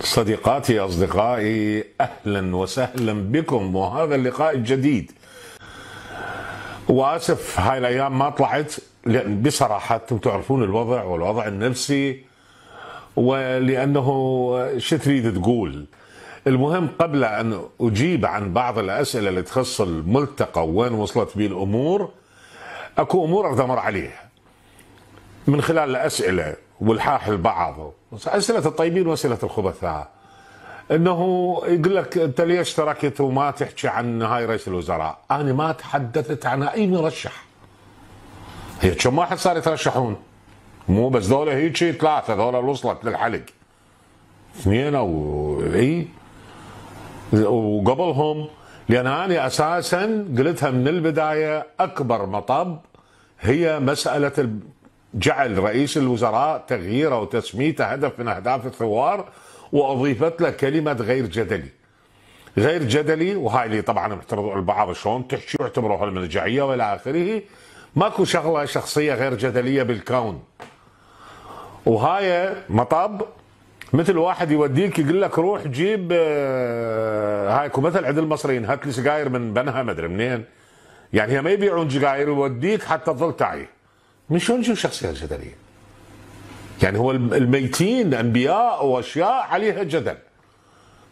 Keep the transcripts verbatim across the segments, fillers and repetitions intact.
صديقاتي أصدقائي، أهلا وسهلا بكم وهذا اللقاء الجديد. وآسف هاي الأيام ما طلعت، لأن بصراحة أنتم تعرفون الوضع والوضع النفسي، ولأنه شو تريد تقول. المهم قبل أن أجيب عن بعض الأسئلة اللي تخص الملتقى وين وصلت بي الأمور، أكو أمور أريد أمر عليها من خلال الأسئلة والحاح البعض، أسئلة الطيبين وأسئلة الخبثاء. أنه يقول لك أنت ليش تركت وما تحكي عن هاي رئيس الوزراء؟ أنا ما تحدثت عن أي مرشح. هي كم واحد صار يترشحون؟ مو بس ذولا، هيجي ثلاثة ذولا وصلت للحلق، اثنين أو إي وقبلهم. لأن أنا أساسا قلتها من البداية، أكبر مطب هي مسألة جعل رئيس الوزراء تغييره وتسميته هدف من أهداف الثوار، وأضيفت له كلمة غير جدلي. غير جدلي، وهاي اللي طبعا محترضوا البعض شلون تحكي واعتبروها المرجعية والى آخره. ماكو شغلة شخصية غير جدلية بالكون، وهاي مطب مثل واحد يوديك يقول لك روح جيب هايكو مثل عند المصريين، هات لي سجاير من بنها ما ادري منين، يعني هي ما يبيعون سجاير يوديك حتى تظل تعي. من شلون نشوف شخصية جدلية؟ يعني هو الميتين انبياء واشياء عليها جدل،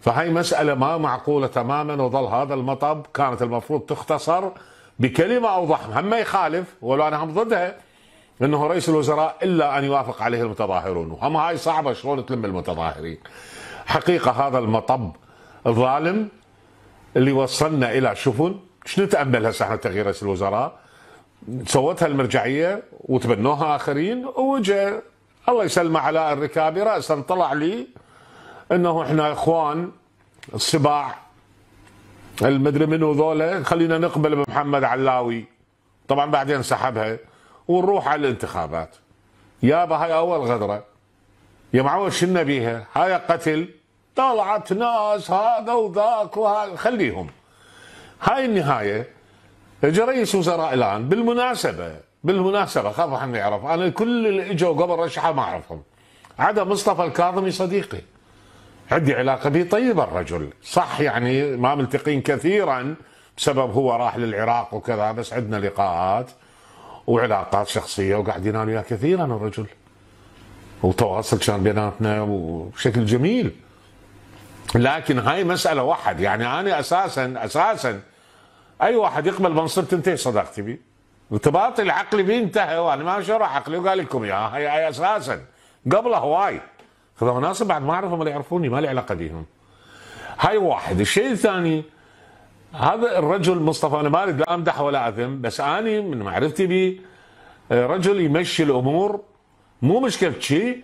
فهي مسألة ما معقولة تماما. وظل هذا المطب كانت المفروض تختصر بكلمة اوضح، هم ما يخالف ولو انا هم ضدها، انه رئيس الوزراء الا ان يوافق عليه المتظاهرون، وهم هاي صعبة شلون تلم المتظاهرين. حقيقة هذا المطب الظالم اللي وصلنا الى، شوفون شنو نتأمل هسه احنا تغيير رئيس الوزراء، سوتها المرجعية وتبنوها آخرين، وجاء الله يسلمه علاء الركابي رأسا طلع لي أنه إحنا إخوان السباع المدري منو ذولا، خلينا نقبل بمحمد علاوي. طبعا بعدين سحبها ونروح على الانتخابات. يابا هاي أول غدرة يا معول، شلنا بيها هاي قتل، طلعت ناس هذا وذاك وهذا، خليهم. هاي النهاية. اجى رئيس وزراء الان، بالمناسبه بالمناسبه خاف حد يعرف، انا كل اللي اجوا قبل رشحه ما اعرفهم، عدا مصطفى الكاظمي صديقي عندي علاقه به طيبه. الرجل صح يعني ما ملتقين كثيرا بسبب هو راح للعراق وكذا، بس عندنا لقاءات وعلاقات شخصيه وقاعدين انا وياه كثيرا الرجل، وتواصل كان بيناتنا وبشكل جميل. لكن هاي مساله واحد، يعني انا اساسا اساسا اي واحد يقبل بنصير تنتهي صداقتي بيه، ارتباطي العقلي بيه انتهى، وانا ما شرح عقلي وقال لكم اياها هي اساسا قبله هواي. هذا مناصب بعد ما اعرفهم ولا يعرفوني، ما لي علاقه بيهم. هاي واحد. الشيء الثاني، هذا الرجل مصطفى، انا ما اريد لا امدح ولا اذم، بس اني من معرفتي بيه رجل يمشي الامور، مو مشكله شيء.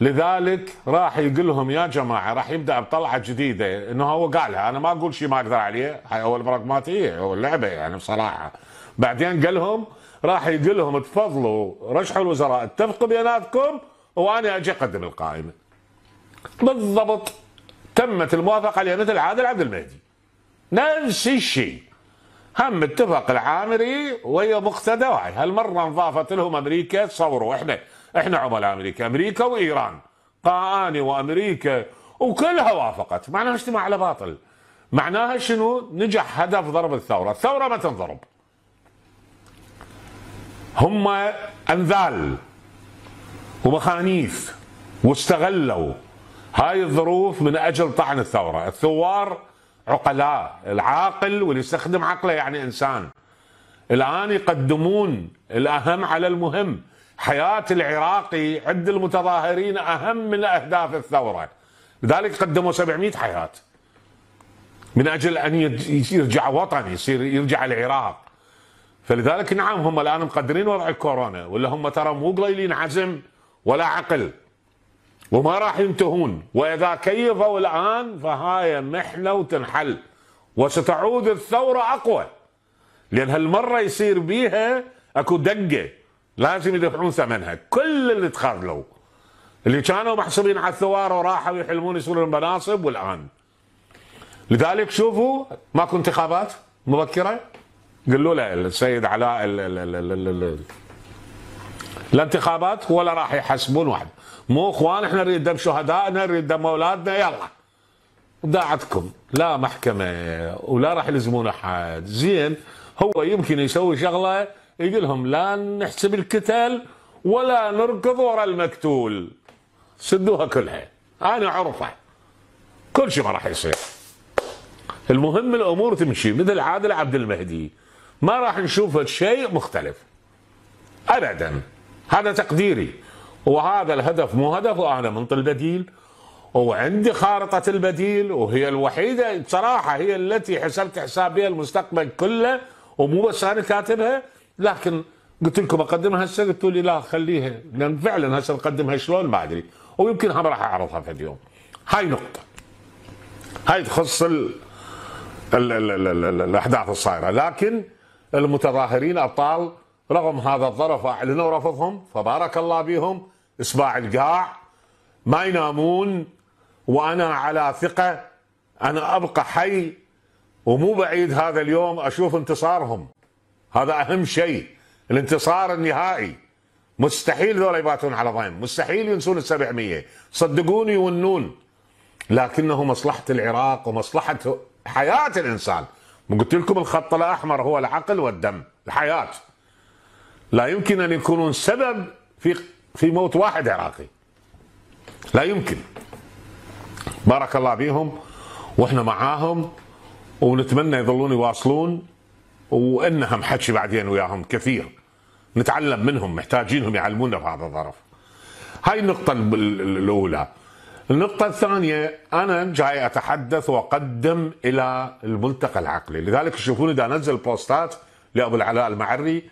لذلك راح يقول لهم يا جماعه راح يبدا بطلعه جديده، انه هو قالها، انا ما اقول شيء ما اقدر عليه، هاي اول براغماتيه هو اللعبه يعني بصراحه. بعدين قال لهم راح يقول لهم تفضلوا رشحوا الوزراء، اتفقوا بيناتكم وانا اجي اقدم القائمه. بالضبط تمت الموافقه عليها مثل عادل عبد المهدي، نفس الشيء. هم اتفق العامري ويا مقتدى، وهاي هالمره انضافت لهم امريكا. تصوروا احنا احنا عملاء امريكا، امريكا وايران، قااني وامريكا وكلها وافقت، معناها اجتماع على باطل. معناها شنو؟ نجح هدف ضرب الثوره، الثوره ما تنضرب. هم انذال ومخانيث واستغلوا هاي الظروف من اجل طعن الثوره، الثوار عقلاء، العاقل واللي يستخدم عقله يعني انسان. الان يقدمون الاهم على المهم، حياة العراقي عند المتظاهرين أهم من أهداف الثورة، لذلك قدموا سبعمئة حياة من أجل أن يرجع وطني، يصير يرجع العراق. فلذلك نعم هم الآن مقدرين وضع الكورونا، ولا هم ترى مو قليلين عزم ولا عقل وما راح ينتهون، وإذا كيفوا الآن فهاي محنة وتنحل، وستعود الثورة أقوى، لأن هالمرة يصير بيها أكو دقة لازم يدفعون ثمنها. كل اللي تخاذلوا اللي كانوا محسوبين على الثوار وراحوا يحلمون يصيرون المناصب، والان لذلك شوفوا ماكو انتخابات مبكره. قالوا له السيد علاء لا انتخابات ولا راح يحسبون واحد. مو اخوان احنا نريد دم شهدائنا، نريد دم اولادنا، يلا وداعتكم. لا محكمه ولا راح يلزمون احد. زين هو يمكن يسوي شغله يقول لهم لا نحسب الكتل ولا نركض ورا المقتول، سدوها كلها، انا عرفه كل شيء ما راح يصير. المهم الامور تمشي مثل عادل عبد المهدي، ما راح نشوف شيء مختلف ابدا. هذا تقديري وهذا الهدف مو هدف، وانا منطي البديل وعندي خارطه البديل، وهي الوحيده بصراحه هي التي حسبت حساب بها المستقبل كله، ومو بس انا كاتبها. لكن قلت لكم اقدمها هسه، قلتوا لي لا خليها، لان فعلا هسه نقدمها شلون ما ادري، ويمكن هم راح اعرضها في اليوم. هاي نقطه، هاي تخص ال ال ال ال ال ال الاحداث الصايره. لكن المتظاهرين ابطال رغم هذا الظرف، اعلنوا رفضهم فبارك الله بهم، اصباع القاع ما ينامون. وانا على ثقه انا ابقى حي، ومو بعيد هذا اليوم اشوف انتصارهم. هذا اهم شيء، الانتصار النهائي. مستحيل ذولا يباتون على ضيم، مستحيل ينسون السبعمية، صدقوني يونون. لكنه مصلحه العراق ومصلحه حياه الانسان. قلت لكم الخط الاحمر هو العقل والدم، الحياه. لا يمكن ان يكونون سبب في في موت واحد عراقي، لا يمكن. بارك الله بيهم واحنا معاهم، ونتمنى يظلون يواصلون، وانهم حكي بعدين وياهم كثير نتعلم منهم، محتاجينهم يعلمونا في هذا الظرف. هاي النقطة الأولى. النقطة الثانية، أنا جاي أتحدث وأقدم إلى الملتقى العقلي، لذلك تشوفوني دا أنزل بوستات لأبو العلاء المعري،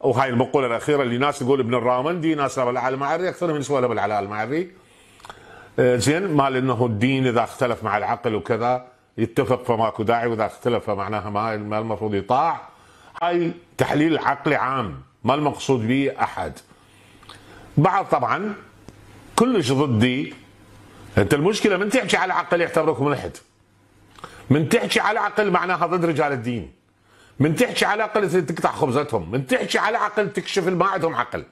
وهاي المقولة الأخيرة اللي ناس تقول ابن الرامندي، ناس أبو العلاء المعري، أكثر من سؤال أبو العلاء المعري. زين مال أنه الدين إذا اختلف مع العقل وكذا يتفق فماكو داعي، وإذا اختلف فمعناها ما المفروض يطاع. هاي تحليل عقلي عام، ما المقصود به أحد. بعض طبعا كلش ضدي. أنت المشكلة من تحكي على عقل يعتبروك ملحد، من تحكي على عقل معناها ضد رجال الدين، من تحكي على عقل تقطع خبزتهم، من تحكي على عقل تكشف ما عندهم عقل.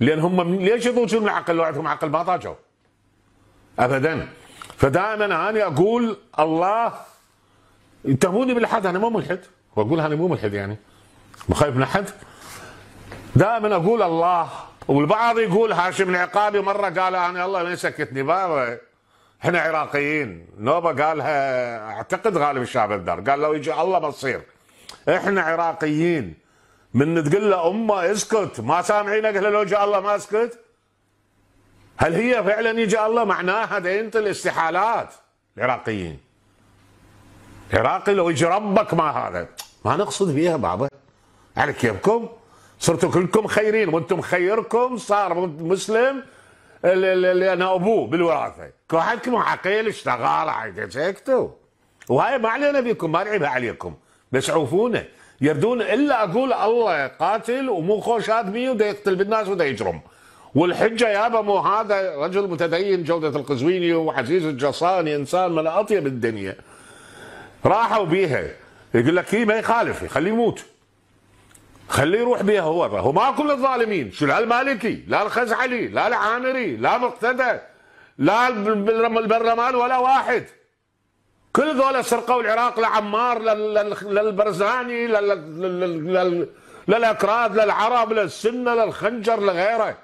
لأن هم ليش يضوجون العقل؟ لو عندهم عقل ما ضاجوا أبدا. فدائما أنا أقول الله يتهموني بالحد، أنا مو ملحد، وأقول أنا مو ملحد يعني مخايف من أحد. دائما اقول الله، والبعض يقول هاشم العقابي مره قال انا الله ما سكتني بابا، احنا عراقيين. نوبه قالها اعتقد غالب الشعب الدار، قال لو يجي الله ما تصير، احنا عراقيين. من تقول له امه اسكت ما سامعينك، لو جاء الله ما اسكت. هل هي فعلا يجي الله؟ معناها دينه الاستحالات العراقيين. عراقي لو يجي ربك ما هذا، ما نقصد بيها بابا، على كيفكم. صرتوا كلكم خيرين، وانتم خيركم صار مسلم لان ابوه بالوراثه، كل واحدكم عقيل اشتغل عادي سكتوا. وهاي ما علينا بكم، ما نعيبها عليكم، بس عوفونا يردون. الا اقول الله قاتل ومو خوش ادمي ودا يقتل بالناس ودا يجرم، والحجه يابا مو هذا رجل متدين جوده القزويني وعزيز الجصاني، انسان من اطيب الدنيا. راحوا بيها، يقول لك هي ما يخالف خليه يموت، خليه يروح بيها هو. هو ماكو من الظالمين، شو لا المالكي، لا الخزعلي، لا العامري، لا مقتدى، لا البرلمان ولا واحد. كل ذولا سرقوا العراق، لعمار، للبرزاني، للاكراد، للعرب، للسنه، للخنجر، لغيره.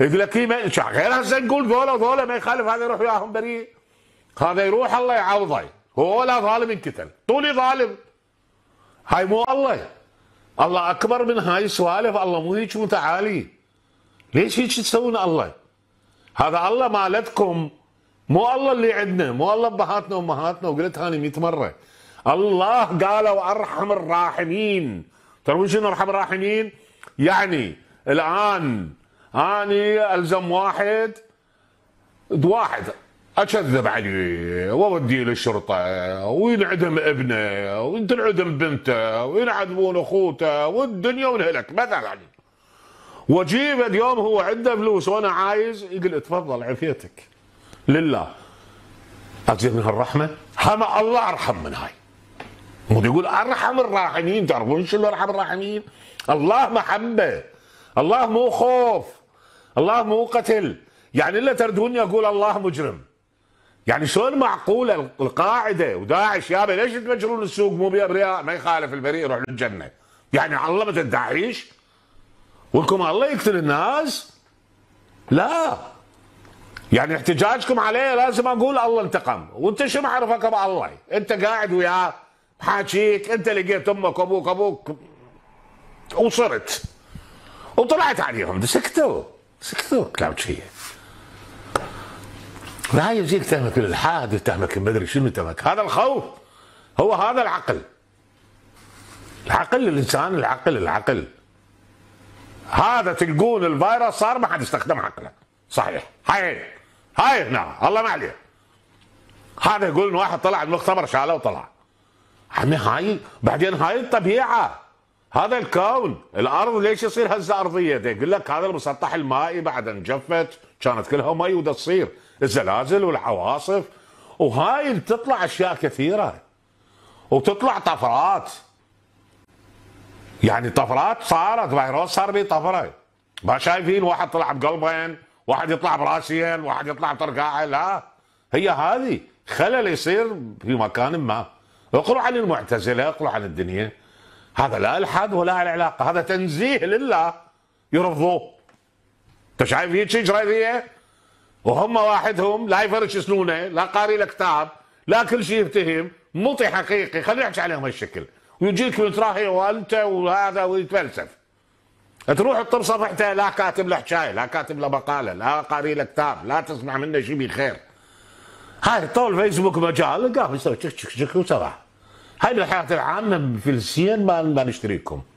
يقول لك غير هسه نقول ذولا ذولا ما يخالف، هذا يروح وياهم بريء، هذا يروح الله يعوضه، هو ولا ظالم انقتل، طولي ظالم. هاي مو الله، الله اكبر من هاي السوالف، الله مو هيك متعالي. ليش هيك تسوون الله؟ هذا الله مالتكم، مو الله اللي عندنا، مو الله ابهاتنا وامهاتنا. وقلتها انا مئة مره، الله قالوا ارحم الراحمين. ترون شنو ارحم الراحمين؟ يعني الان اني الزم واحد واحد اكذب عليه واوديه للشرطه وينعدم ابنه وينعدم بنته وينعدمون اخوته والدنيا ونهلك مثلا، واجيبه اليوم هو عنده فلوس وانا عايز، يقول اتفضل عافيتك لله. اجيب من هالرحمه؟ هم الله ارحم من هاي. مو يقول ارحم الراحمين، تعرفون شنو ارحم الراحمين؟ الله محبه، الله مو خوف، الله مو قتل، يعني الا تردوني اقول الله مجرم. يعني شلون معقوله القاعده وداعش يابا ليش تفجرون السوق مو بابرياء؟ ما يخالف البريء يروح للجنه. يعني علمت الداعش ولكم الله يقتل الناس؟ لا. يعني احتجاجكم عليه لازم اقول الله انتقم، وانت شو معرفك ابو الله؟ انت قاعد وياه حاكيك، انت لقيت امك وابوك ابوك وصرت وطلعت عليهم، سكتوا سكتوا كلام شيء. لا يجيك تهمك الالحاد، تهمك ما ادري شنو تهمك، هذا الخوف هو هذا العقل. العقل الانسان، العقل العقل هذا تلقون الفيروس صار ما حد يستخدم عقله، صحيح؟ هاي هاي نعم الله ما عليه. هذا يقول واحد طلع المختبر شاله وطلع. عمي هاي بعدين هاي الطبيعه، هذا الكون، الارض ليش يصير هزه ارضيه؟ يقول لك هذا المسطح المائي بعد انجفت كانت كلها مي ودا تصير الزلازل والعواصف، وهاي تطلع اشياء كثيره وتطلع طفرات. يعني طفرات صارت، فيروس صار به طفره. ما شايفين واحد طلع بقلبين، واحد يطلع براسين، واحد يطلع بطرقاعه، لا هي هذه خلل يصير في مكان ما. اقروا عن المعتزله، اقروا عن الدنيا، هذا لا الحد ولا علاقه، هذا تنزيه لله يرفضوه. انت شايف هيك جريديه؟ وهم واحدهم لا يفرش سنونه، لا قاري له كتاب، لا كل شيء يفتهم، مطي حقيقي، خلينا نحكي عليهم هالشكل. ويجيك وتراهي وانت وهذا ويتفلسف. تروح تطب صفحته، لا كاتب له حكايه، لا كاتب له مقاله، لا قاري له كتاب، لا تسمع منه شيء بخير. هاي طول فيسبوك مجال قام يسوي تشك تشك وسرع. هاي بالحياه العامه في السين ما ما نشتريكم.